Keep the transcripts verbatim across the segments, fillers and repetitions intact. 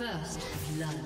First blood.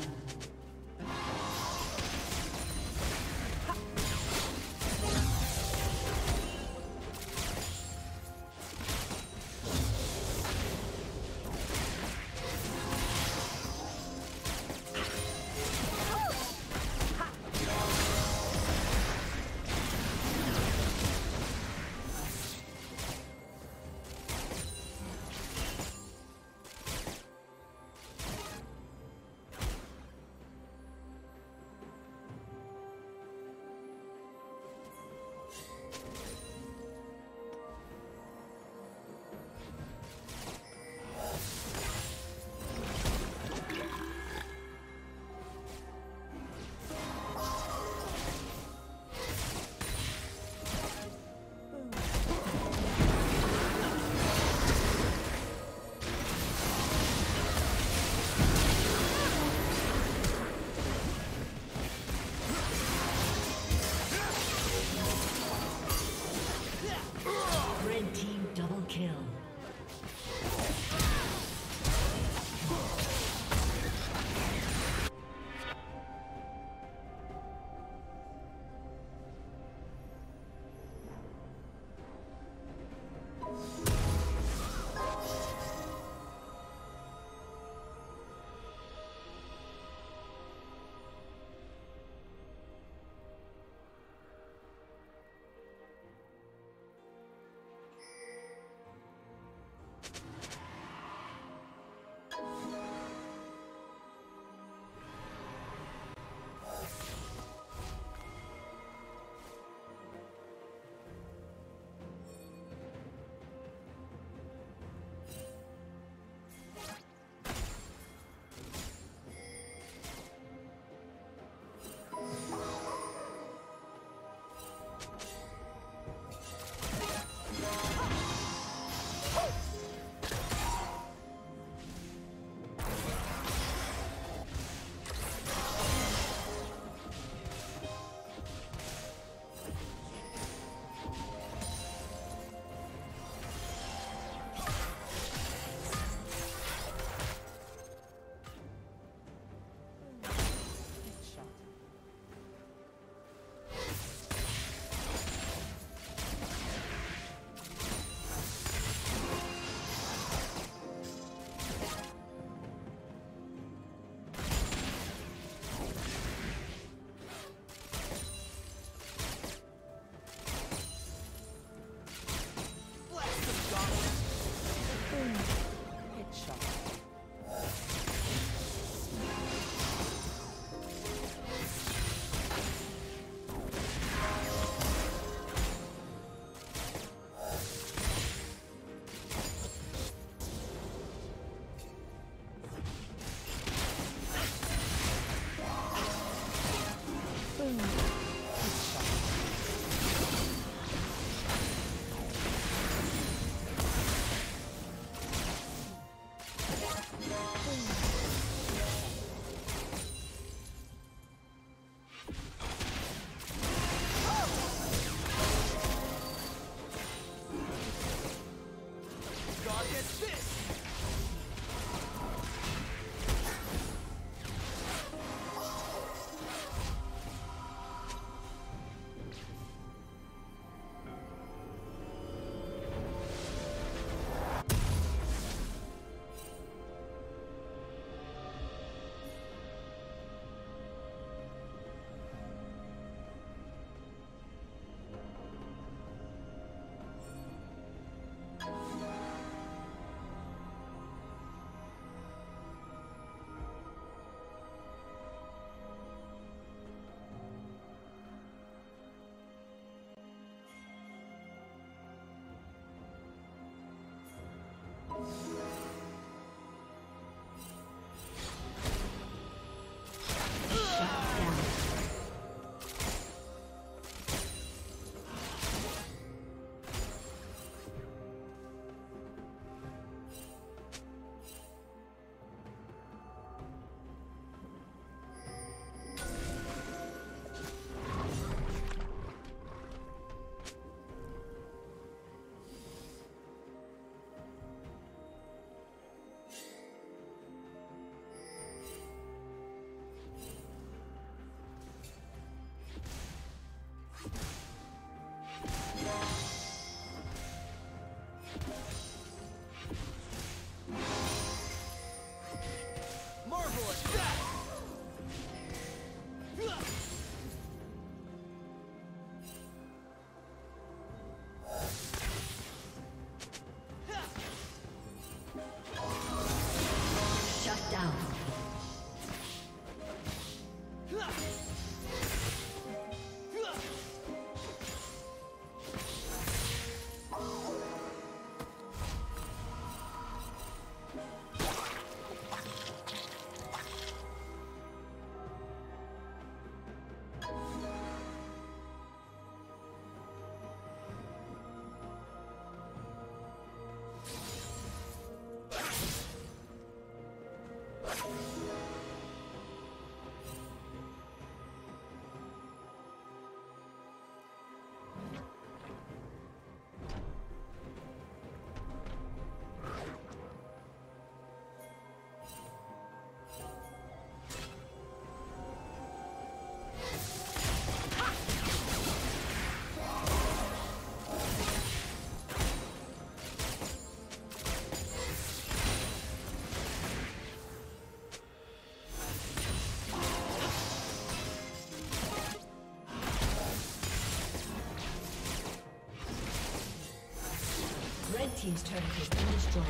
team's turret has been destroyed.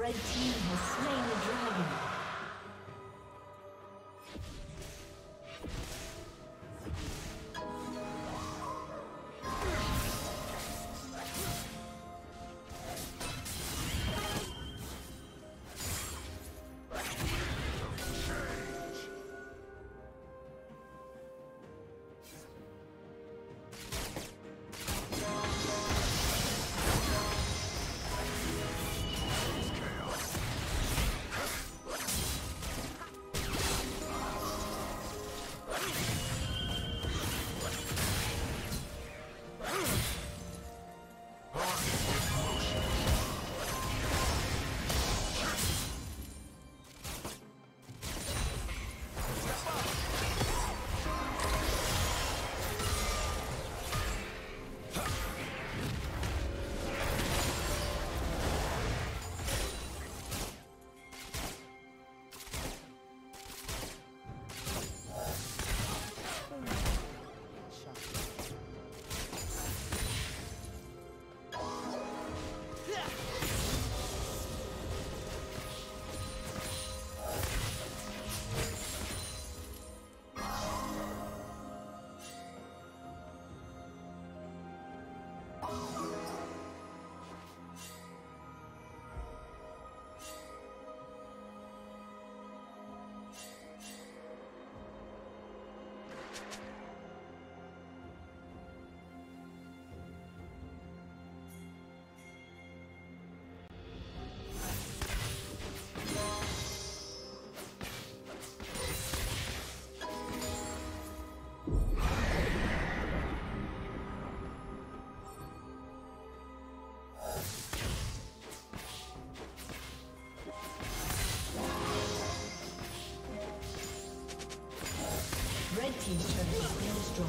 Red team has slain the dragon. Team's turret has been destroyed.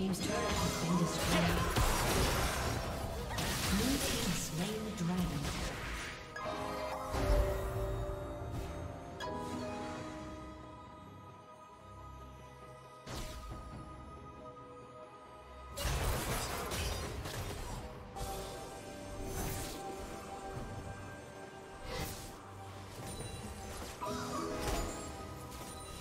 team's turret has been destroyed. Blue team slain the dragon. Been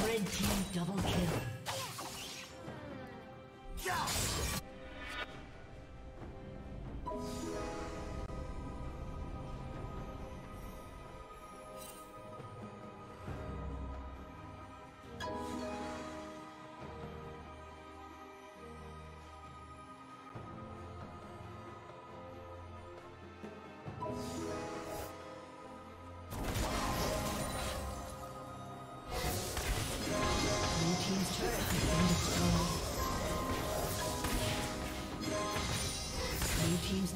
destroyed. Your team's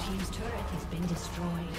Team's turret has been destroyed.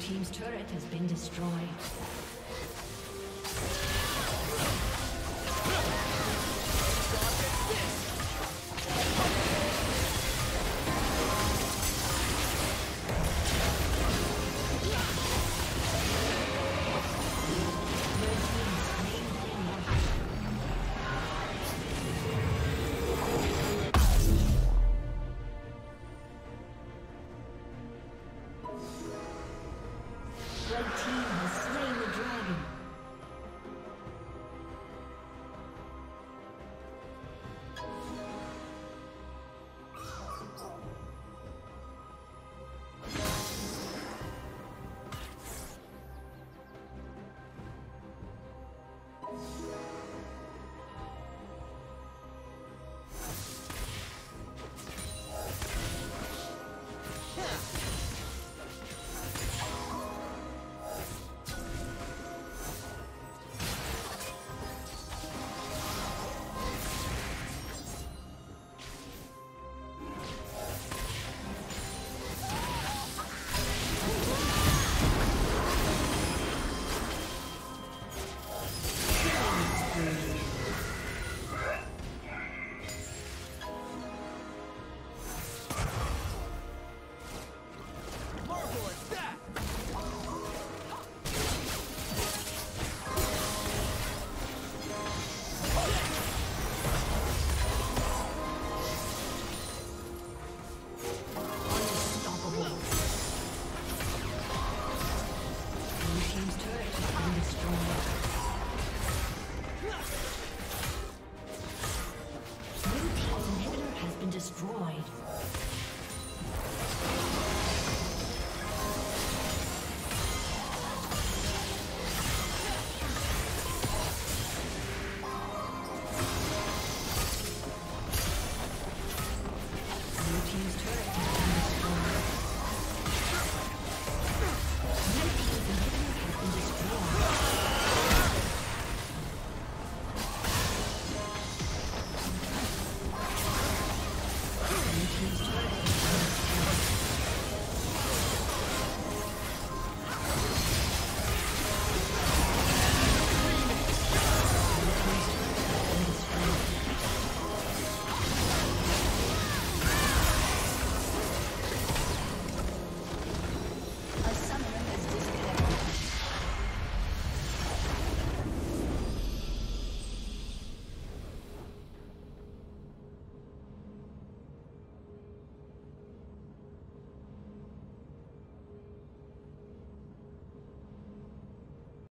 team's turret has been destroyed. Destroyed.